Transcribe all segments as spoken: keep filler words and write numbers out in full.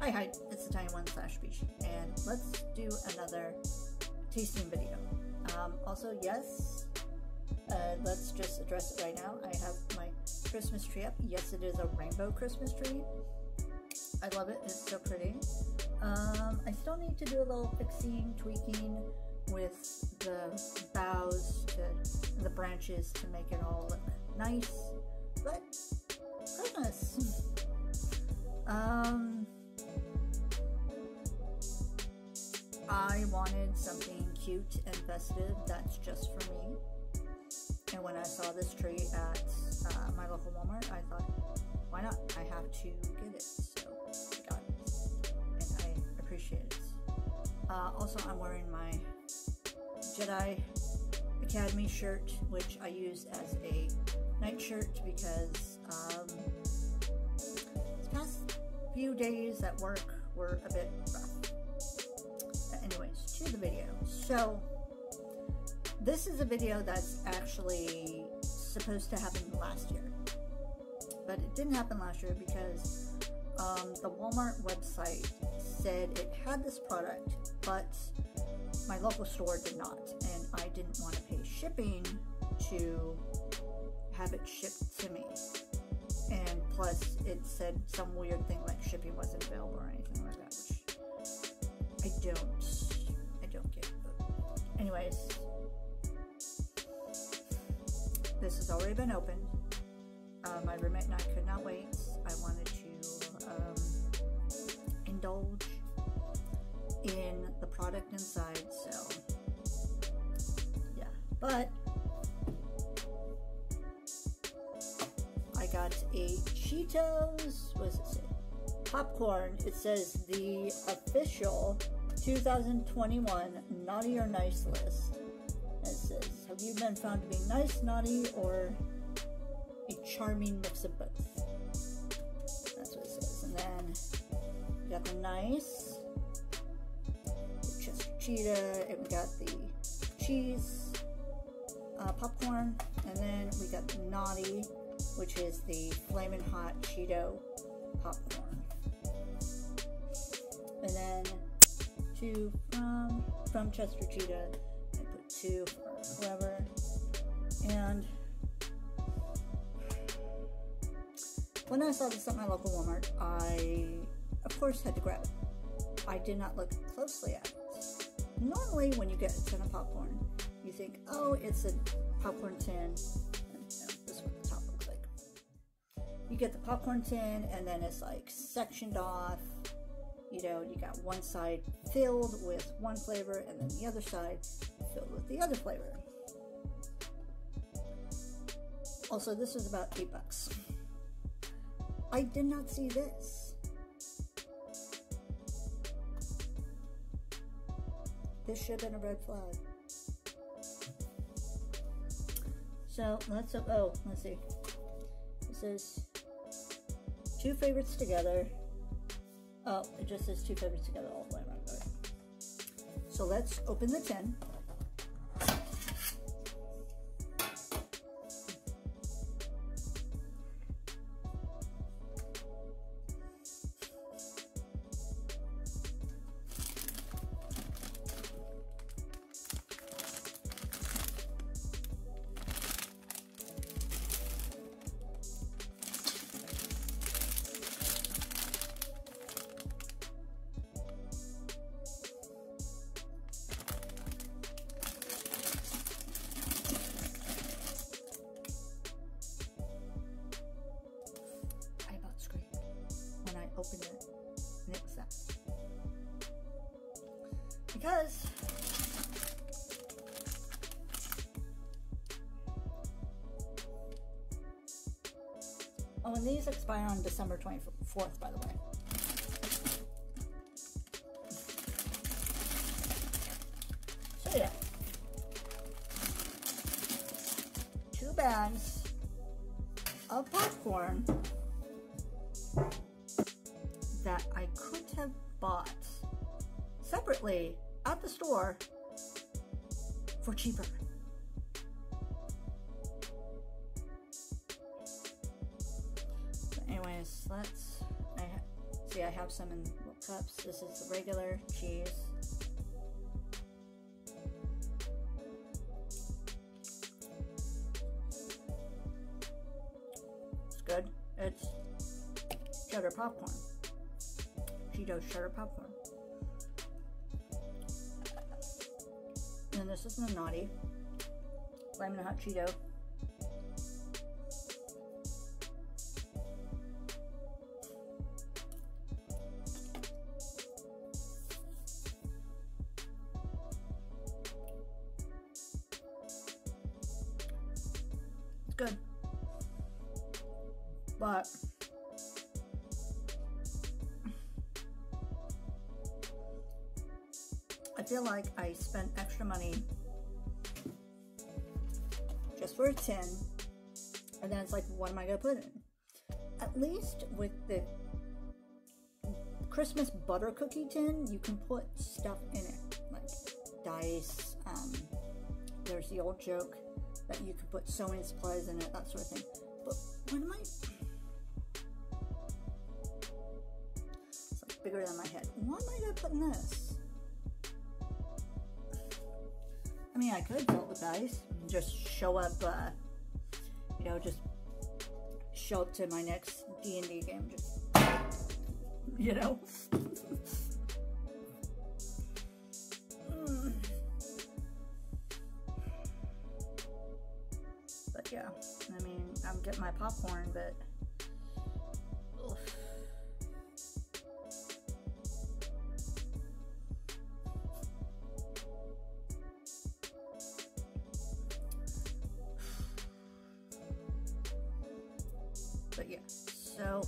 Hi, hi, it's the Tiny One slash Beach, and let's do another tasting video. Um, also, yes, uh, let's just address it right now. I have my Christmas tree up. Yes, it is a rainbow Christmas tree. I love it, it's so pretty. Um, I still need to do a little fixing, tweaking with the boughs to the branches to make it all look nice, but goodness. Um, I wanted something cute and festive that's just for me, and when I saw this tree at uh, my local Walmart, I thought, why not? I have to get it, so I got it, and I appreciate it. Uh, also, I'm wearing my Jedi Academy shirt, which I use as a night shirt because um, the past few days at work were a bit rough. To the video. So this is a video that's actually supposed to happen last year, but it didn't happen last year because um, the Walmart website said it had this product, but my local store did not, and I didn't want to pay shipping to have it shipped to me, and plus it said some weird thing like shipping wasn't available or anything like that, which I don't Anyways, this has already been opened. Uh, my roommate and I could not wait. I wanted to um, indulge in the product inside, so yeah. But I got a Cheetos, what does it say? Popcorn. It says the official two thousand twenty-one Naughty or Nice list. It says, have you been found to be nice, naughty, or a charming mix of both? That's what it says. And then we got the nice, the Chester Cheetah, and we got the cheese uh, popcorn, and then we got the naughty, which is the Flamin' Hot Cheeto popcorn. And then two from, from Chester Cheetah. I put two for whoever. And when I saw this at my local Walmart, I of course had to grab it. I did not look closely at it. Normally when you get a tin of popcorn, you think, oh, it's a popcorn tin, and you know, this is what the top looks like. You get the popcorn tin, and then it's like sectioned off. You know, you got one side filled with one flavor, and then the other side filled with the other flavor. Also, this was about eight bucks. I did not see this. This should have been a red flag. So let's oh, let's see. This is two favorites together. Oh, it just says two favorites together all the way around. All right. So let's open the tin. Opened it, and it was that. Because oh, and these expire on December twenty-fourth, by the way. So yeah, two bags of popcorn that I could have bought separately at the store for cheaper. chocolates. I ha see I have some in cups. This is the regular cheese. It's good. It's cheddar popcorn. Cheetos cheddar popcorn. And this is the naughty Flamin' Hot Cheeto. It's good, but I feel like I spent extra money just for a tin, and then it's like, what am I gonna put in? At least with the Christmas butter cookie tin, you can put stuff in it, like dice. Um, there's the old joke that you can put so many supplies in it, that sort of thing. But what am I? It's like bigger than my head. What am I gonna put in this? I mean, I could fill it with dice and just show up, uh, you know, just show up to my next D and D game, just, you know. But yeah, I mean, I'm getting my popcorn, but ugh. But yeah, so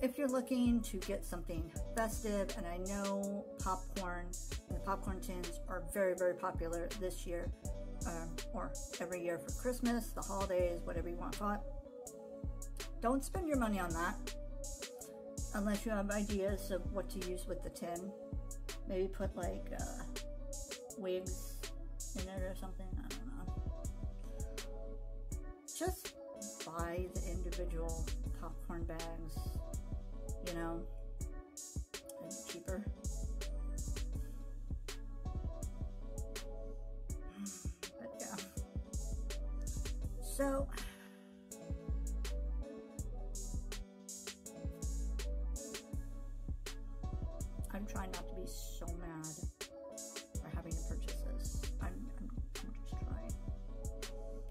if you're looking to get something festive, and I know popcorn and the popcorn tins are very, very popular this year, um, or every year for Christmas, the holidays, whatever you want to call it, don't spend your money on that unless you have ideas of what to use with the tin. Maybe put like uh, wigs in it or something, I don't know. Just buy the individual popcorn bags, you know, and it's cheaper. But yeah. So I'm trying not to be so mad for having to purchase this. I'm, I'm, I'm just trying.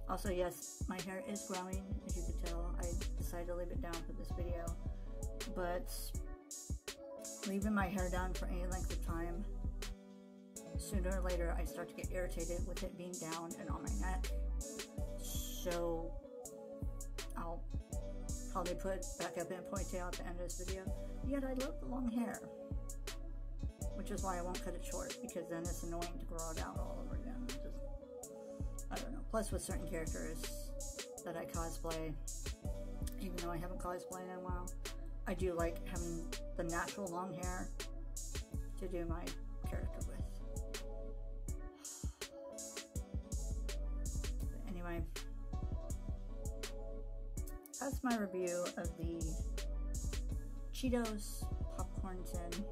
Also, yes, my hair is growing, as you can tell. I decided to leave it down for this video, but leaving my hair down for any length of time, sooner or later I start to get irritated with it being down and on my neck. So I'll probably put it back up in a ponytail at the end of this video. Yet I love the long hair, which is why I won't cut it short, because then it's annoying to grow it out all over again. Just, I don't know. Plus, with certain characters that I cosplay, even though I haven't cosplayed in a while, I do like having the natural long hair to do my character with. But anyway, that's my review of the Cheetos popcorn tin.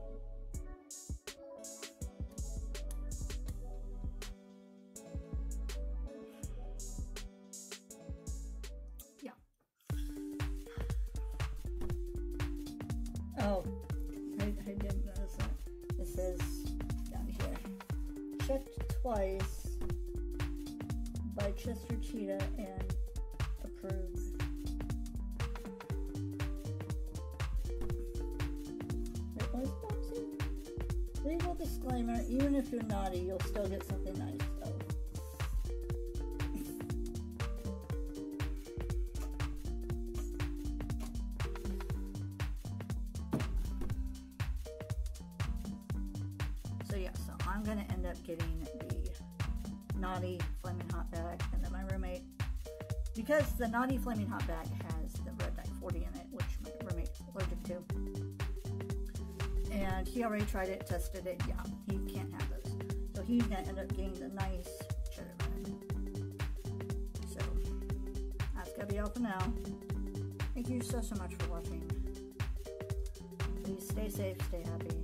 Oh, I, I didn't notice that. This is down here. Checked twice by Chester Cheetah and approved. It was bouncy. Legal disclaimer, even if you're naughty, you'll still get something nice, though. I'm gonna end up getting the naughty Flamin' Hot bag, and then my roommate, because the naughty Flamin' Hot bag has the Red dye forty in it, which my roommate's allergic to, and he already tried it, tested it. Yeah, he can't have those, so he's gonna end up getting the nice cheddar bag. So that's gonna be all for now. Thank you so, so much for watching. Please stay safe, stay happy.